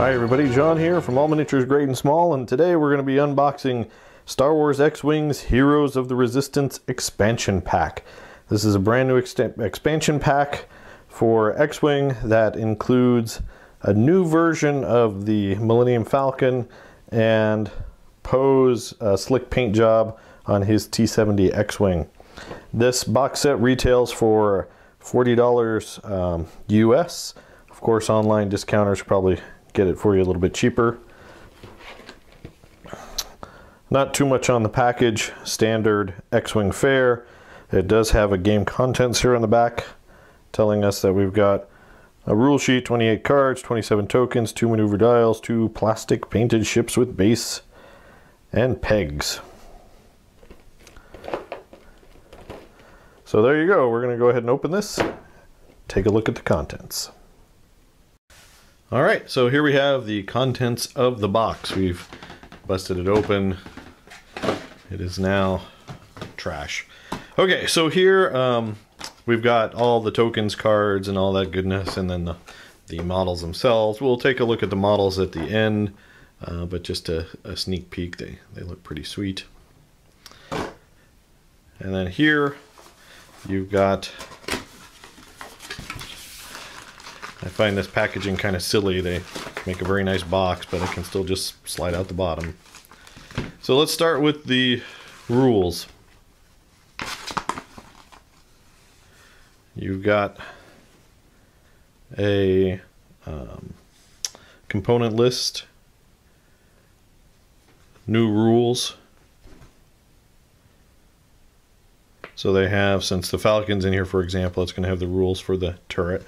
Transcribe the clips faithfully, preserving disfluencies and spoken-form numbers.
Hi everybody, John here from All Miniatures Great and Small, and today we're going to be unboxing Star Wars X-Wing's Heroes of the Resistance expansion pack. This is a brand new ex expansion pack for X-Wing that includes a new version of the Millennium Falcon and Poe's uh, slick paint job on his T seventy X-Wing. This box set retails for forty dollars um, U S. Of course, online discounters probably get it for you a little bit cheaper. Not too much on the package, standard X-Wing fare. It does have a game contents here on the back telling us that we've got a rule sheet, twenty-eight cards, twenty-seven tokens, two maneuver dials, two plastic painted ships with base and pegs. So there you go. We're going to go ahead and open this, take a look at the contents. All right, so here we have the contents of the box. We've busted it open. It is now trash. Okay, so here um, we've got all the tokens, cards, and all that goodness, and then the, the models themselves. We'll take a look at the models at the end, uh, but just a, a sneak peek, they, they look pretty sweet. And then here you've got... I find this packaging kind of silly. They make a very nice box, but it can still just slide out the bottom. So let's start with the rules. You've got a um, component list, new rules. So they have, since the Falcon's in here, for example, it's going to have the rules for the turret.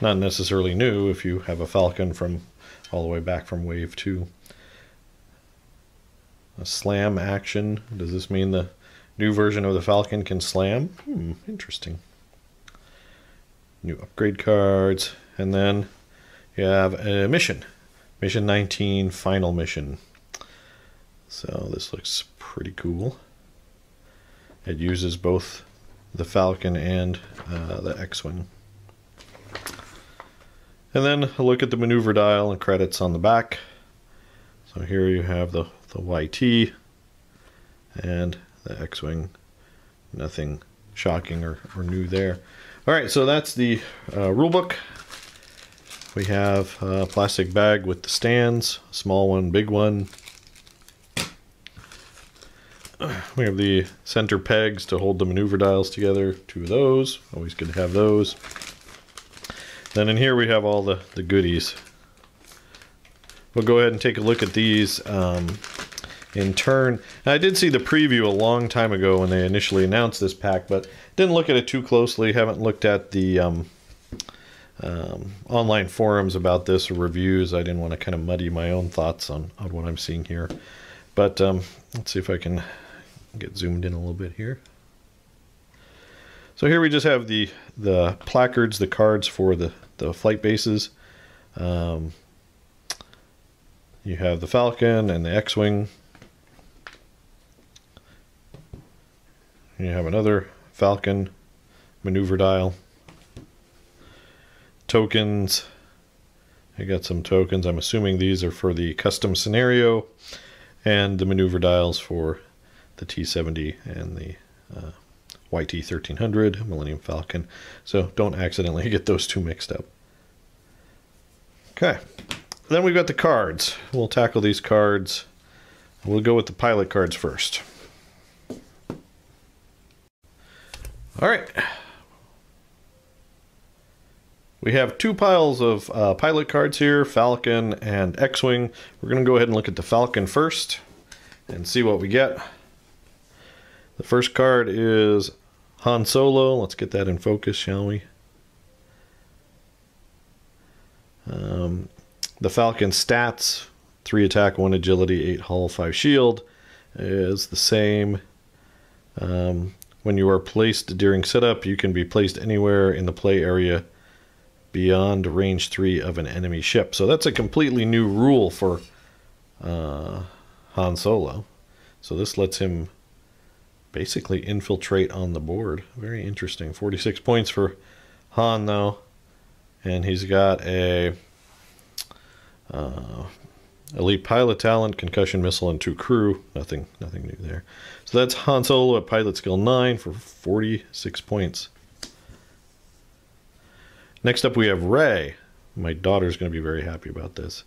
Not necessarily new if you have a Falcon from all the way back from wave two. A slam action. Does this mean the new version of the Falcon can slam? Hmm, interesting. New upgrade cards. And then you have a mission. Mission nineteen, final mission. So this looks pretty cool. It uses both the Falcon and uh, the X-Wing. And then a look at the maneuver dial and credits on the back. So here you have the, the Y T and the X-Wing. Nothing shocking or, or new there. All right, so that's the uh, rule book. We have a plastic bag with the stands, small one, big one. We have the center pegs to hold the maneuver dials together, two of those. Always good to have those. Then in here we have all the, the goodies. We'll go ahead and take a look at these um, in turn. Now, I did see the preview a long time ago when they initially announced this pack, but didn't look at it too closely. Haven't looked at the um, um, online forums about this or reviews. I didn't want to kind of muddy my own thoughts on, on what I'm seeing here. But um, let's see if I can get zoomed in a little bit here. So here we just have the, the placards, the cards for the, the flight bases. Um, you have the Falcon and the X-Wing. You have another Falcon maneuver dial. Tokens. I got some tokens. I'm assuming these are for the custom scenario. And the maneuver dials for the T seventy and the... Uh, Y T thirteen hundred, Millennium Falcon. So don't accidentally get those two mixed up. Okay, then we've got the cards. We'll tackle these cards. We'll go with the pilot cards first. All right. We have two piles of uh, pilot cards here, Falcon and X-Wing. We're going to go ahead and look at the Falcon first and see what we get. The first card is Han Solo. Let's get that in focus, shall we? Um, the Falcon stats, three attack, one agility, eight hull, five shield, is the same. Um, when you are placed during setup, you can be placed anywhere in the play area beyond range three of an enemy ship. So that's a completely new rule for uh, Han Solo. So this lets him basically infiltrate on the board. Very interesting. forty-six points for Han, though, and he's got a uh, elite pilot talent, concussion missile, and two crew. Nothing, nothing new there. So that's Han Solo at pilot skill nine for forty-six points. Next up we have Rey. My daughter's going to be very happy about this.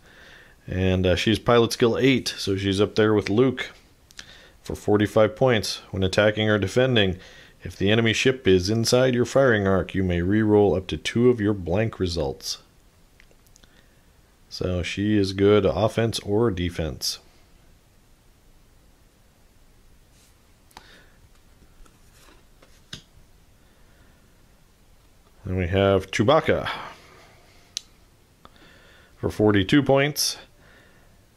And uh, she's pilot skill eight, so she's up there with Luke for forty-five points. When attacking or defending, if the enemy ship is inside your firing arc, you may re-roll up to two of your blank results. So she is good offense or defense. Then we have Chewbacca for forty-two points.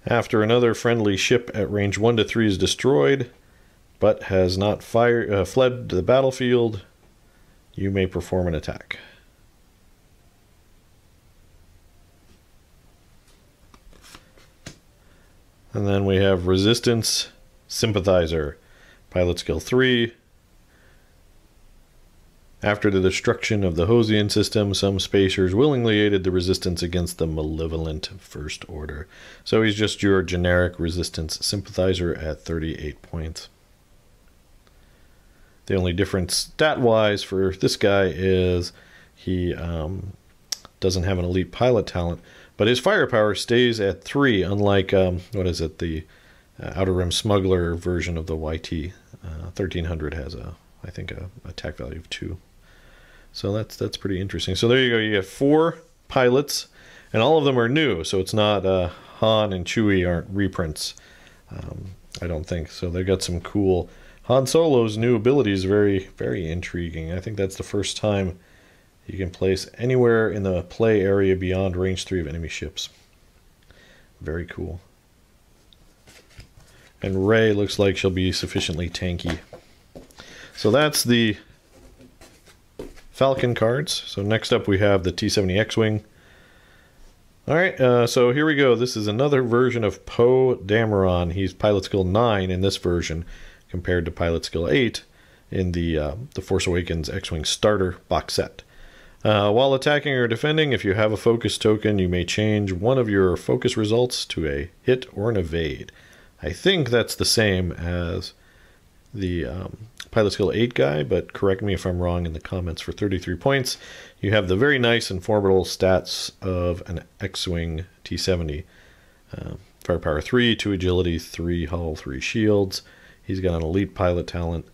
After another friendly ship at range one to three is destroyed, but has not fire, uh, fled to the battlefield, you may perform an attack. And then we have Resistance Sympathizer, pilot skill three. After the destruction of the Hosian system, some spacers willingly aided the resistance against the malevolent First Order. So he's just your generic resistance sympathizer at thirty-eight points. The only difference stat-wise for this guy is he um, doesn't have an elite pilot talent, but his firepower stays at three, unlike, um, what is it, the uh, Outer Rim Smuggler version of the Y T thirteen hundred has, a, I think, a attack value of two. So that's that's pretty interesting. So there you go. You get four pilots, and all of them are new. So it's not uh, Han and Chewie aren't reprints, um, I don't think. So they've got some cool. Han Solo's new abilities very very intriguing. I think that's the first time you can place anywhere in the play area beyond range three of enemy ships. Very cool. And Rey looks like she'll be sufficiently tanky. So that's the Falcon cards. So next up we have the T seventy X-Wing. Alright, uh, so here we go. This is another version of Poe Dameron. He's pilot skill nine in this version compared to pilot skill eight in the, uh, the Force Awakens X-Wing starter box set. Uh, while attacking or defending, if you have a focus token, you may change one of your focus results to a hit or an evade. I think that's the same as the um, pilot skill eight guy, but correct me if I'm wrong in the comments. For thirty-three points, you have the very nice and formidable stats of an X-Wing T seventy. Uh, firepower three, two agility, three hull, three shields. He's got an elite pilot talent,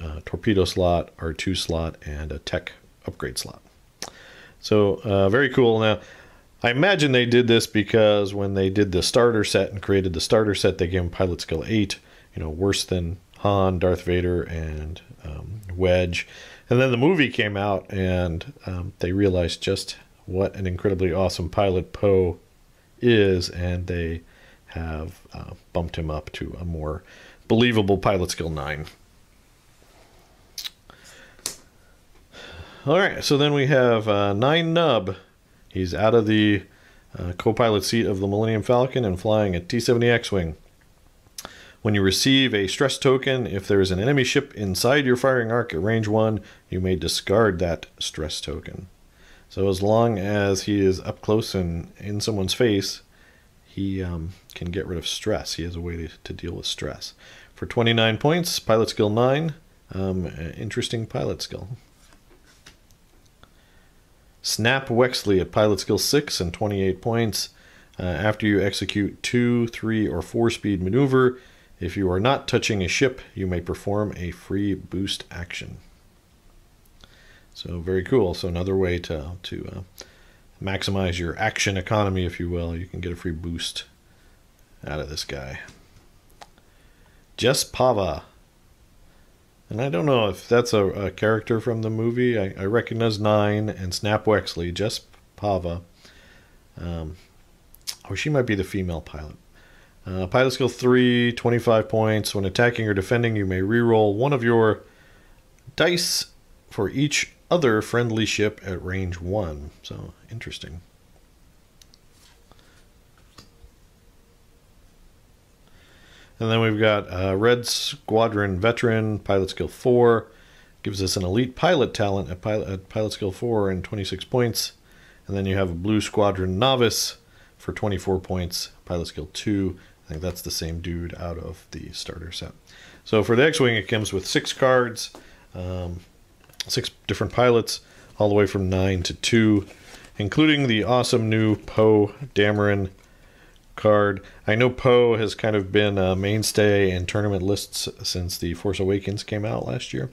uh, torpedo slot, R two slot, and a tech upgrade slot. So uh, very cool. Now, I imagine they did this because when they did the starter set and created the starter set, they gave him pilot skill eight, you know, worse than Han, Darth Vader, and um, Wedge. And then the movie came out, and um, they realized just what an incredibly awesome pilot Poe is, and they have uh, bumped him up to a more believable pilot skill nine. All right, so then we have uh, Nine Nub. He's out of the uh, co-pilot seat of the Millennium Falcon and flying a T seventy X-Wing. When you receive a stress token, if there is an enemy ship inside your firing arc at range one, you may discard that stress token. So as long as he is up close and in someone's face, he um, can get rid of stress. He has a way to, to deal with stress. For twenty-nine points, pilot skill nine, um, interesting pilot skill. Snap Wexley at pilot skill six and twenty-eight points. Uh, after you execute two, three, or four speed maneuver, if you are not touching a ship, you may perform a free boost action. So very cool. So another way to, to uh, maximize your action economy, if you will. You can get a free boost out of this guy. Jess Pava. And I don't know if that's a, a character from the movie. I, I recognize Nine and Snap Wexley. Jess Pava. Um, oh, she might be the female pilot. Uh, pilot skill three, twenty-five points. When attacking or defending, you may reroll one of your dice for each other friendly ship at range one. So, interesting. And then we've got uh, Red Squadron Veteran, pilot skill four. Gives us an elite pilot talent at pilot, at pilot skill four and twenty-six points. And then you have a Blue Squadron Novice for twenty-four points, Pilot Skill two. I think that's the same dude out of the starter set. So for the X-Wing, it comes with six cards, um, six different pilots, all the way from nine to two, including the awesome new Poe Dameron card. I know Poe has kind of been a mainstay in tournament lists since The Force Awakens came out last year.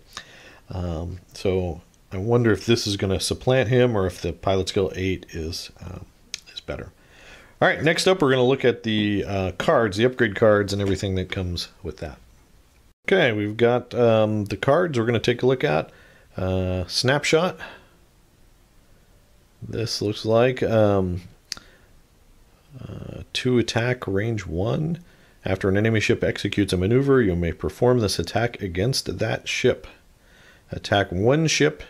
Um, so I wonder if this is going to supplant him or if the Pilot Skill eight is, uh, is better. All right, next up we're going to look at the uh, cards, the upgrade cards, and everything that comes with that. Okay, we've got um, the cards we're going to take a look at. Uh, snapshot. This looks like um, uh, two attack range one. After an enemy ship executes a maneuver, you may perform this attack against that ship. Attack one ship.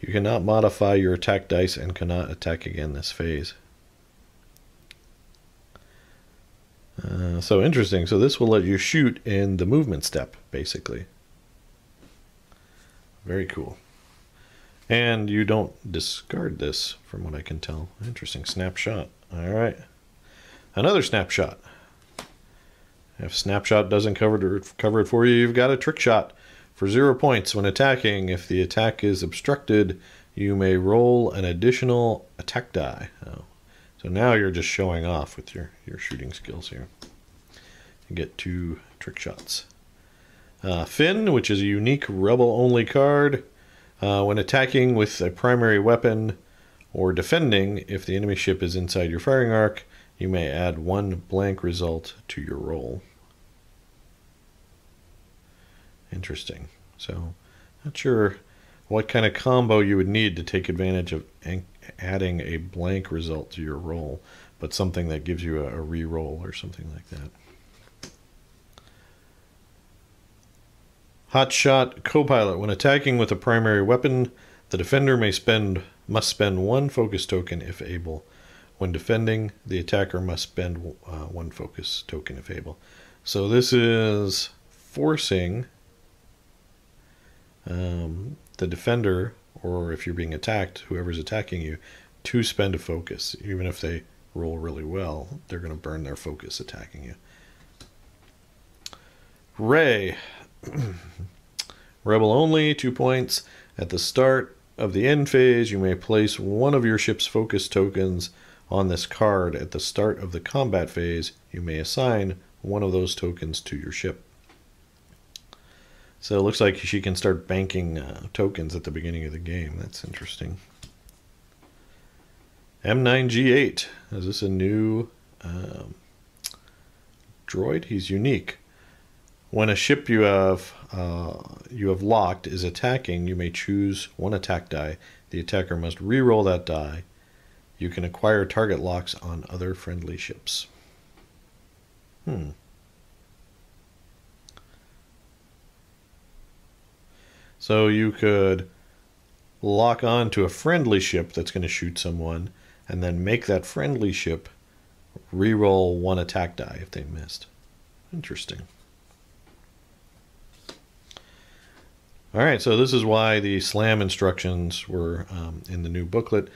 You cannot modify your attack dice and cannot attack again this phase. Uh, so interesting. So this will let you shoot in the movement step, basically. Very cool. And you don't discard this, from what I can tell. Interesting snapshot. All right. Another snapshot. If snapshot doesn't cover it, cover it for you, you've got a trick shot for zero points when attacking. If the attack is obstructed, you may roll an additional attack die. Oh. So now you're just showing off with your, your shooting skills here. You get two trick shots. Uh, Finn, which is a unique rebel-only card. Uh, when attacking with a primary weapon or defending, if the enemy ship is inside your firing arc, you may add one blank result to your roll. Interesting. So, not sure what kind of combo you would need to take advantage of adding a blank result to your roll, but something that gives you a, a re-roll or something like that. Hotshot Copilot. When attacking with a primary weapon, the defender may spend must spend one focus token if able. When defending, the attacker must spend uh, one focus token if able. So this is forcing um, the defender, or if you're being attacked, whoever's attacking you, to spend a focus. Even if they roll really well, they're going to burn their focus attacking you. Rey. Rebel only, two points. At the start of the end phase, you may place one of your ship's focus tokens on this card. At the start of the combat phase, you may assign one of those tokens to your ship. So it looks like she can start banking uh, tokens at the beginning of the game. That's interesting. M nine G eight. Is this a new um, droid? He's unique. When a ship you have uh, you have locked is attacking, you may choose one attack die. The attacker must re-roll that die. You can acquire target locks on other friendly ships. Hmm. So you could lock on to a friendly ship that's going to shoot someone, and then make that friendly ship re-roll one attack die if they missed. Interesting. All right, so this is why the slam instructions were um, in the new booklet.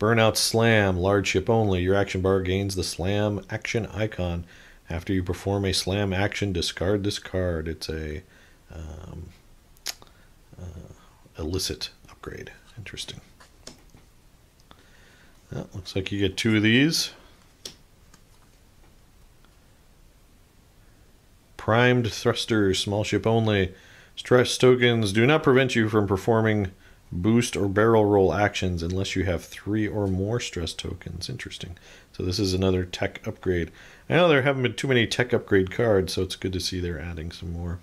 Burnout Slam, large ship only. Your action bar gains the slam action icon. After you perform a slam action, discard this card. It's a um, uh, illicit upgrade. Interesting. Well, looks like you get two of these. Primed Thrusters, small ship only. Stress tokens do not prevent you from performing boost or barrel roll actions unless you have three or more stress tokens. Interesting. So this is another tech upgrade. I know there haven't been too many tech upgrade cards, so it's good to see they're adding some more.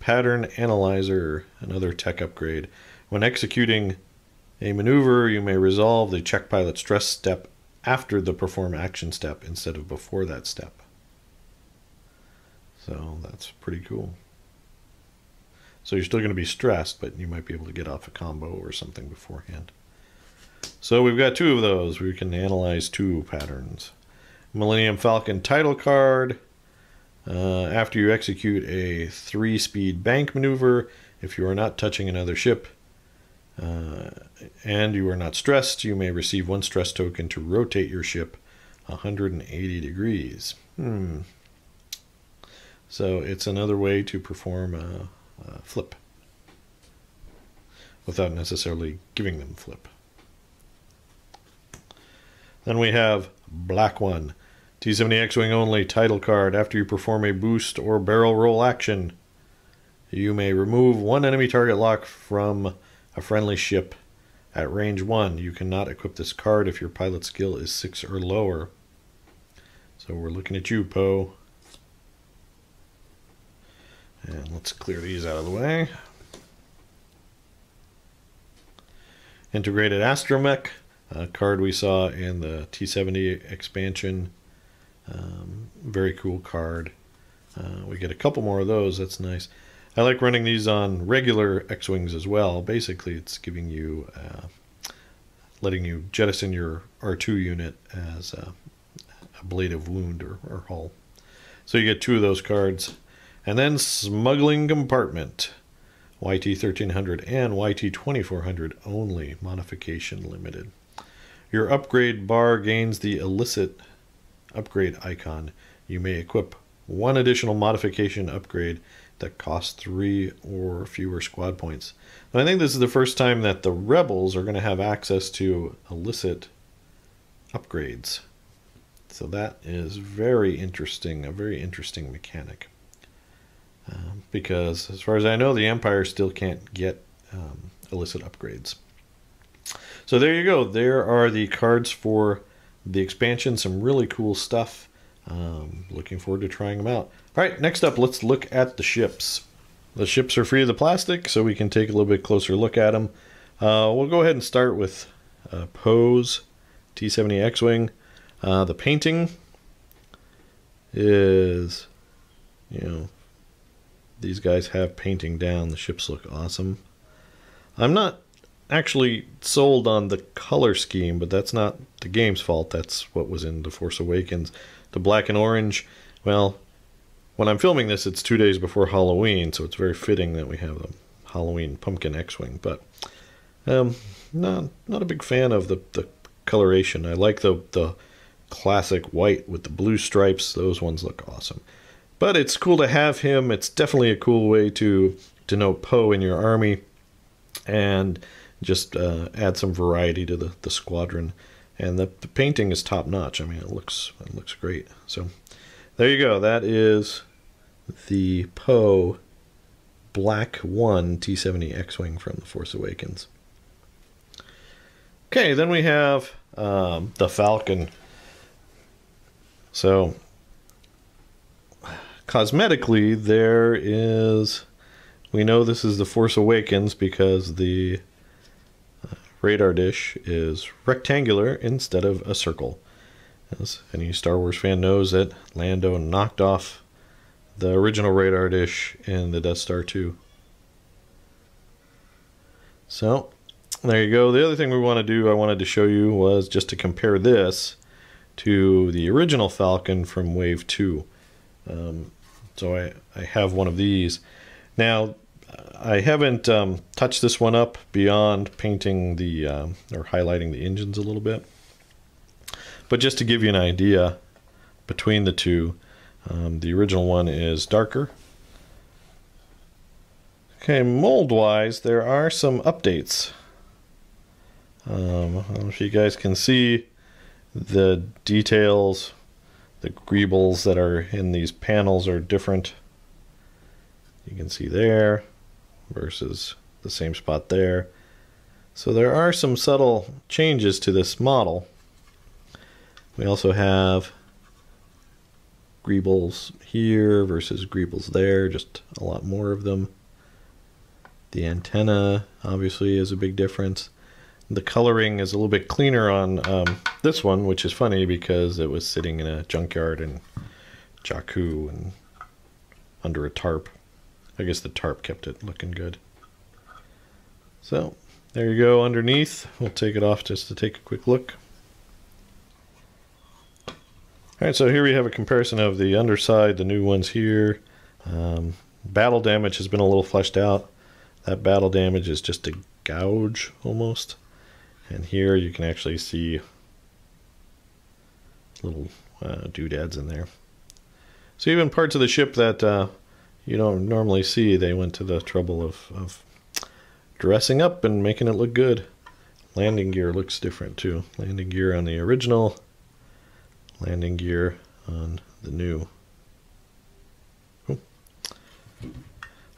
Pattern Analyzer, another tech upgrade. When executing a maneuver, you may resolve the check pilot stress step after the perform action step instead of before that step. So that's pretty cool. So you're still going to be stressed, but you might be able to get off a combo or something beforehand. So we've got two of those. We can analyze two patterns. Millennium Falcon title card. Uh, after you execute a three-speed bank maneuver, if you are not touching another ship, Uh, and you are not stressed. You may receive one stress token to rotate your ship one hundred eighty degrees. Hmm. So it's another way to perform a, a flip without necessarily giving them flip. Then we have Black One. T seventy X-Wing only, title card. After you perform a boost or barrel roll action, you may remove one enemy target lock from a friendly ship at range one. You cannot equip this card if your pilot skill is six or lower. So we're looking at you, Poe. And let's clear these out of the way. Integrated Astromech, a card we saw in the T seventy expansion. Um, very cool card. Uh, we get a couple more of those. That's nice. I like running these on regular X-Wings as well. Basically, it's giving you, uh, letting you jettison your R two unit as a, a blade of wound or, or hull. So you get two of those cards. And then Smuggling Compartment, Y T thirteen hundred and Y T twenty-four hundred only, modification limited. Your upgrade bar gains the illicit upgrade icon. You may equip one additional modification upgrade that costs three or fewer squad points. Now, I think this is the first time that the Rebels are going to have access to illicit upgrades. So that is very interesting, a very interesting mechanic. Uh, because as far as I know, the Empire still can't get um, illicit upgrades. So there you go. There are the cards for the expansion. Some really cool stuff. Um, looking forward to trying them out. All right, next up, let's look at the ships. The ships are free of the plastic, so we can take a little bit closer look at them. Uh, we'll go ahead and start with uh, Poe's T seventy X-Wing. Uh, the painting is, you know, these guys have painting down. The ships look awesome. I'm not actually sold on the color scheme, but that's not the game's fault. That's what was in The Force Awakens. The black and orange, well, when I'm filming this, it's two days before Halloween, so it's very fitting that we have the Halloween pumpkin X-Wing, but um, not, not a big fan of the, the coloration. I like the, the classic white with the blue stripes. Those ones look awesome. But it's cool to have him. It's definitely a cool way to denote Poe in your army and just uh, add some variety to the, the squadron. And the, the painting is top-notch. I mean, it looks it looks great. So there you go. That is the Poe Black One T seventy X-Wing from The Force Awakens. Okay, then we have um, the Falcon. So cosmetically, there is, we know this is The Force Awakens because the uh, radar dish is rectangular instead of a circle. As any Star Wars fan knows, that Lando knocked off the original radar dish in the Death Star two. So there you go. The other thing we want to do, I wanted to show you, was just to compare this to the original Falcon from Wave two. Um, So I, I have one of these. Now, I haven't um, touched this one up beyond painting the, um, or highlighting the engines a little bit. But just to give you an idea between the two, um, the original one is darker. Okay, mold-wise, there are some updates. Um, I don't know if you guys can see the details. The greebles that are in these panels are different. You can see there versus the same spot there. So there are some subtle changes to this model. We also have greebles here versus greebles there, just a lot more of them. The antenna obviously is a big difference. The coloring is a little bit cleaner on um, this one, which is funny because it was sitting in a junkyard in Jakku and under a tarp. I guess the tarp kept it looking good. So there you go underneath. We'll take it off just to take a quick look. All right, so here we have a comparison of the underside, the new ones here. Um, battle damage has been a little fleshed out. That battle damage is just a gouge almost. And here you can actually see little uh, doodads in there. So even parts of the ship that uh, you don't normally see, they went to the trouble of, of dressing up and making it look good. Landing gear looks different too. Landing gear on the original, landing gear on the new. Cool.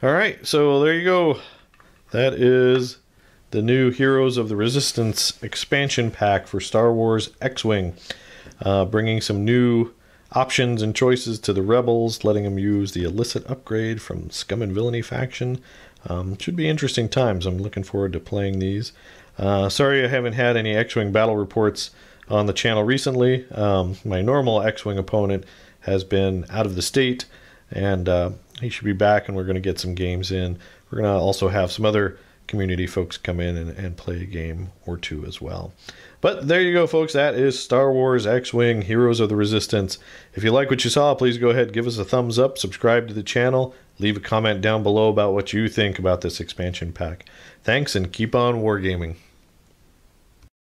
All right, so there you go. That is the new Heroes of the Resistance expansion pack for Star Wars X-Wing. Uh, bringing some new options and choices to the Rebels, letting them use the illicit upgrade from Scum and Villainy faction. Um, should be interesting times. I'm looking forward to playing these. Uh, sorry I haven't had any X-Wing battle reports on the channel recently. Um, my normal X-Wing opponent has been out of the state, and uh, he should be back, and we're going to get some games in. We're going to also have some other community folks come in and, and play a game or two as well. But there you go, folks. That is Star Wars X-Wing Heroes of the Resistance. If you like what you saw, please go ahead, give us a thumbs up, subscribe to the channel, leave a comment down below about what you think about this expansion pack. Thanks, and keep on wargaming.